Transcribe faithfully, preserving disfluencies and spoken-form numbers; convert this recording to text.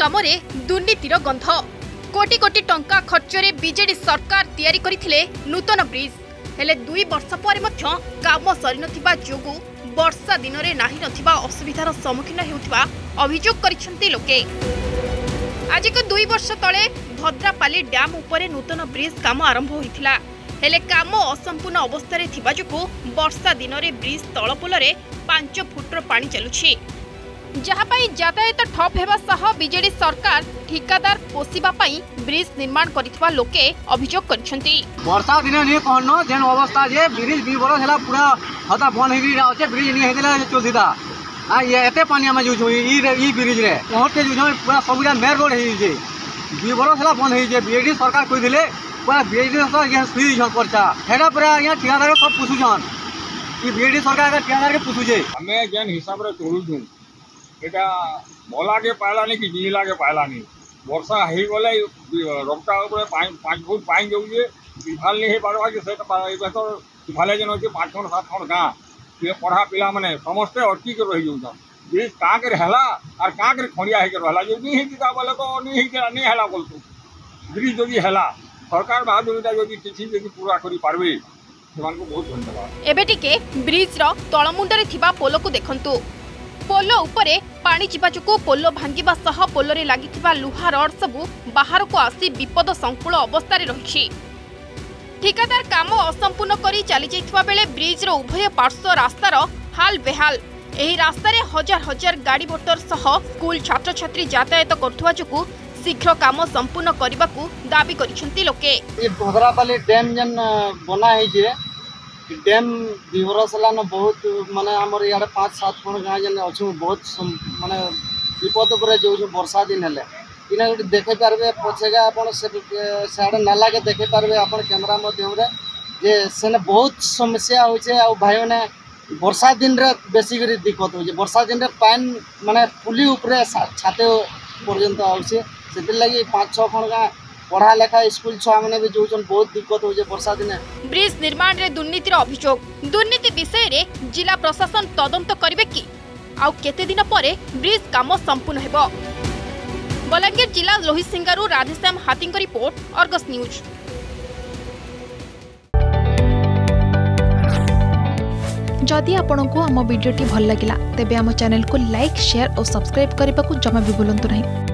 कामों रे दुर्नीतिर गंध कोटी कोटी टंका खर्चरे बीजेडी सरकार तैयारी करथिले नूतन ब्रिज हेले दुई वर्ष पर मध्य काम सरी नथिबा जोगु वर्षा दिन में नाही नथिबा असुविधार सम्मुखीन हेउथिबा अभियोग करिसंती लोके। आज को दुई वर्ष तले भद्रापाली डैम उपरे नूतन ब्रिज काम आरंभ होइथिला हेले काम असंपूर्ण अवस्था थिबा जोगु वर्षा दिन में ब्रिज तलपोलरे पांच फुटर पानी चलुछि जहाँपाई यातायात ठप होगा। बीजेडी सरकार ठिकादार पोषा ब्रिज निर्माण करथिबा लोके अभियोग करछंती। वर्षा दिन ने कहनो जेन अवस्था जे ब्रिज बी बरस हला पूरा हता बंद हेगी आछे ब्रिज नि हेदिला चोदिदा आ ये एते पानी हम यूज होई ई ई ब्रिज रे ओते यूज होई पूरा सबुरा मेन रोड हेई जे बी बरस हला बंद हेई जे बीजेडी सरकार कहि दिले पूरा बीजेडी तो ये सुई झ खर्चा हेडा पूरा या ठिकादार सब पुछुछन ई बीजेडी सरकार का ठिकादार के पुछु जे हमें जेन हिसाब रे चोलु दु एटा भला के पालानी कि जिला के पालानी वर्षा हो गले रक्ता पाँच फुट पानी जाऊे इफाल नहीं पार्बा कि इफाले जेन अच्छे पाँच खंड सात खंड गाँ से पढ़ा पिला मैंने समस्ते अटकिक रही जाऊन ब्रिज काँक है आर काँक खड़िया होकर जो नहीं बोले तो नहीं है बोलतु ब्रिज जदि है सरकार बहादुरीटा जो कि पूरा करें से बहुत धन्यवाद। एबे टिके ब्रिज रो तलमुंडरे थिबा पोलो को देखंतु। पोलो उपरे पानी जीवा जुकु पोलो भांगीबा सह पोलोरे लागिथिबा लुहा रड सबु बाहर को आसी विपद संकुल अवस्थारे रहिछि। ठिकादार काम असंपूर्ण करी चाली जाइथिबा बेले ब्रिज रो उभय पार्श्व रास्तार हाल बेहाल। एही रास्तारे हजार हजार गाड़ी मोटर सह स्कूल छात्र छात्री यातायात करथुवा जुकु शीघ्र काम संपूर्ण करिबाकु दाबी करिसंती लोके। ए भद्रापाली डैम जन बना है जे डैम विवरसला बहुत माने आमर यार पाँच सात खंड गाँव जन अच्छे बहुत माने विपद पर जो वर्षा दिन है इना गोटे देखे पारे पछेगा आड़े नाला के देखे पारे आप कैमेरा मध्यम जे से बहुत समस्या हो भाई मैंने वर्षा दिन रे बेसी कर दिक्कत हो वर्षा दिन रे पानी माने पुली उपरे छाते पर्यंत आउछे से लगी पाँच छः खंड गाँ पढ़ा लेखा स्कूल छुआ मैंने भी जोजन बहुत दिक्कत हो जे वर्षा दिने। ब्रिज निर्माण रे दुर्नीतिर अभियोग दुर्नीति विषय रे जिला प्रशासन तदंत करबे कि आउ केते दिन परे ब्रिज काम संपूर्ण हेबो। बलांगीर जिला लोहिसिंगारू राधेश्याम हाथींक रिपोर्ट अर्गस न्यूज। जदि आपंक आम भिडी भल लगा तेब आम चैनल को लाइक शेयर और सब्सक्राइब करने को जमा भी बुलां नहीं।